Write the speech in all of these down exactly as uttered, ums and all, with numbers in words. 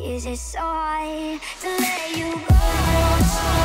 Is it so hard to let you It's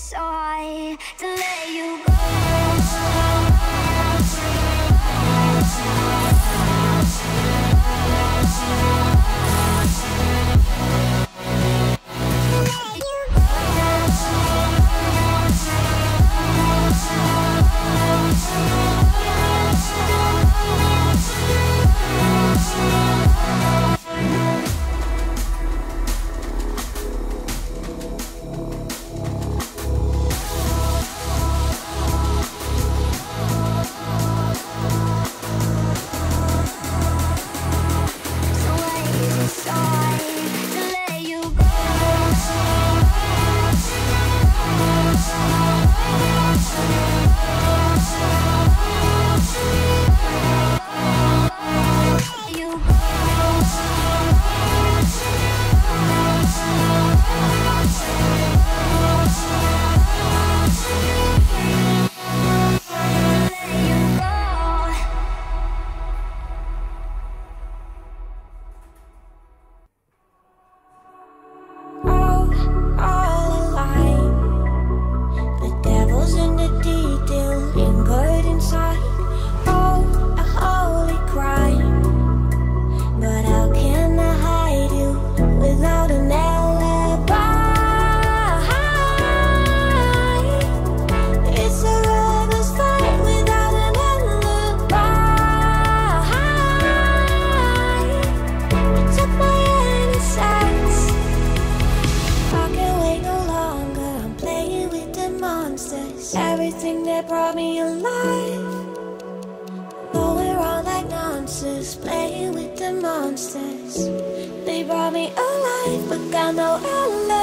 so hard to let you go. Everything that brought me alive, but we're all like monsters, playing with the monsters. They brought me alive, but got no alibi.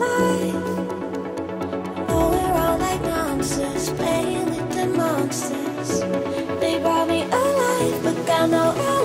life. Oh, we're all like monsters, playing with the monsters. They brought me alive, but got no eyes.